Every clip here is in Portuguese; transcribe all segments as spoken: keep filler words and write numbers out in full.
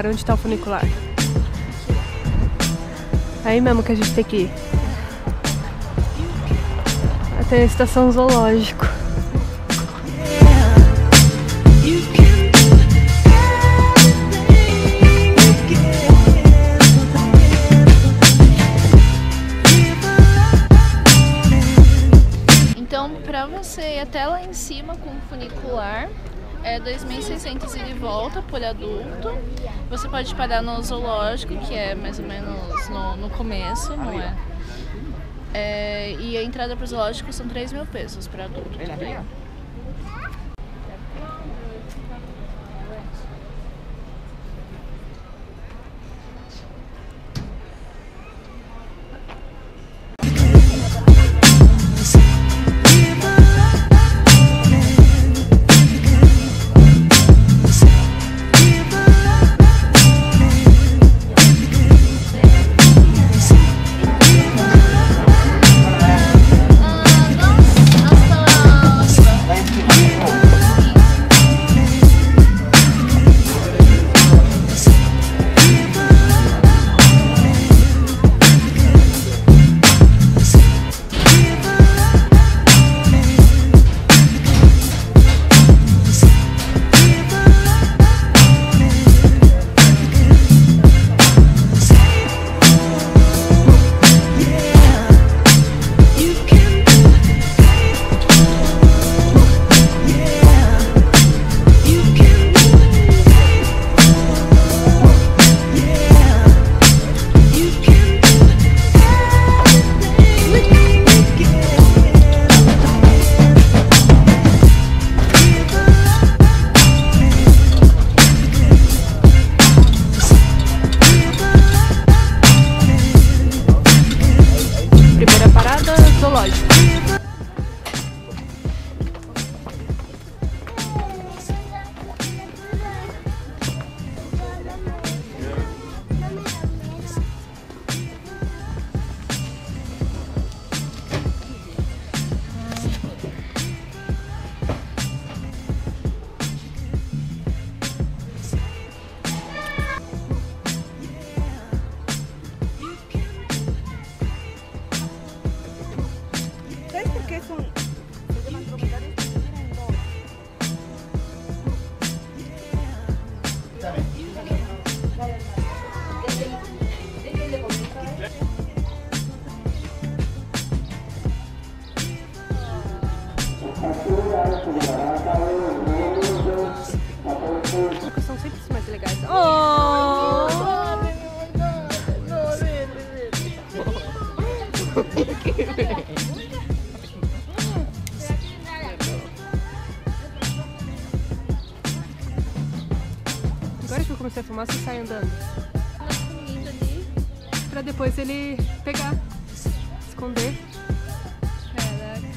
funicular. Onde tá o funicular? É aí mesmo que a gente tem que ir. Até a estação zoológico. Então, pra você ir até lá em cima com o funicular, é dois mil e seiscentos e de volta por adulto. Você pode parar no zoológico, que é mais ou menos no, no começo, não é? é? E a entrada para o zoológico são três mil pesos para adulto também. São sempre mais legais. Oh! Agora que eu comecei a filmar, você sai andando pra depois ele pegar, esconder. Caraca.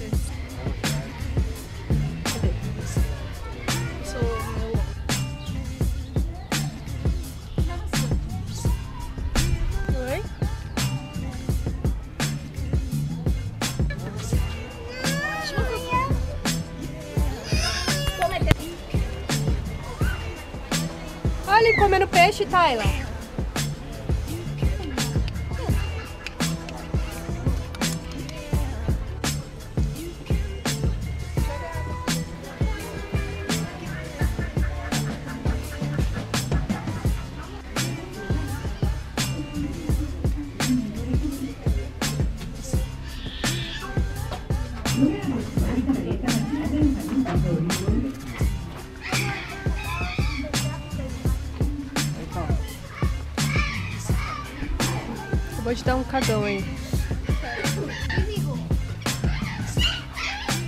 Olha ele comendo peixe, Thayla. Vou te dar um cagão aí.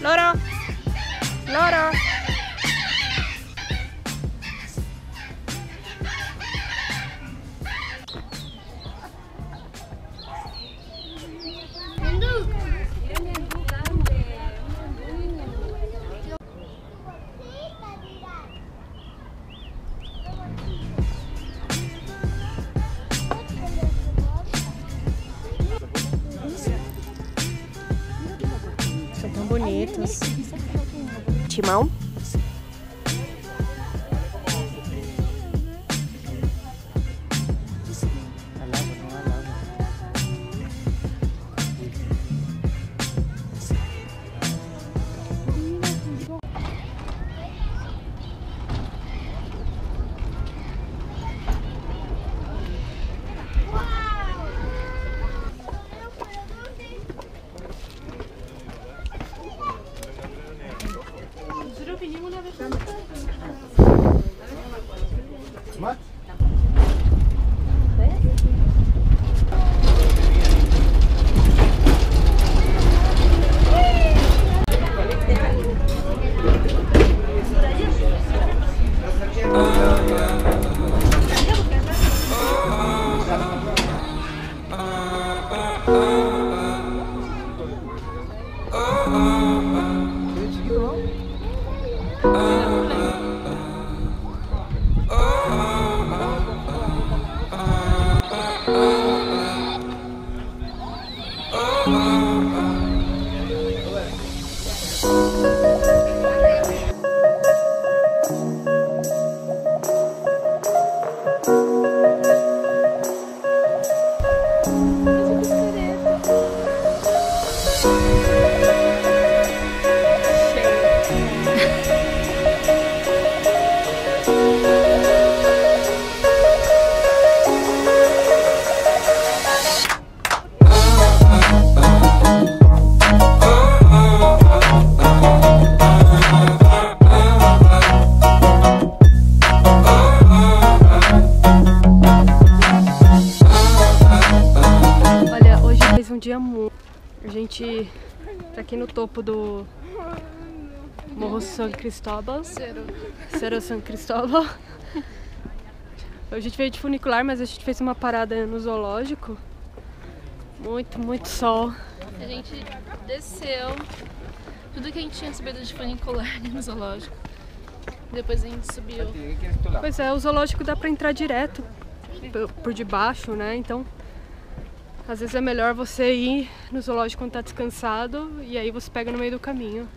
Laura! Laura! Bonitos. Timão. Tá aqui no topo do Morro São Cristóbal, Cerro San Cristóbal. Hoje a gente veio de funicular, mas a gente fez uma parada no zoológico. Muito, muito sol. A gente desceu tudo que a gente tinha subido de funicular no zoológico. Depois a gente subiu. Pois é, o zoológico dá pra entrar direto por debaixo, né? Então, às vezes é melhor você ir no zoológico quando tá descansado e aí você pega no meio do caminho.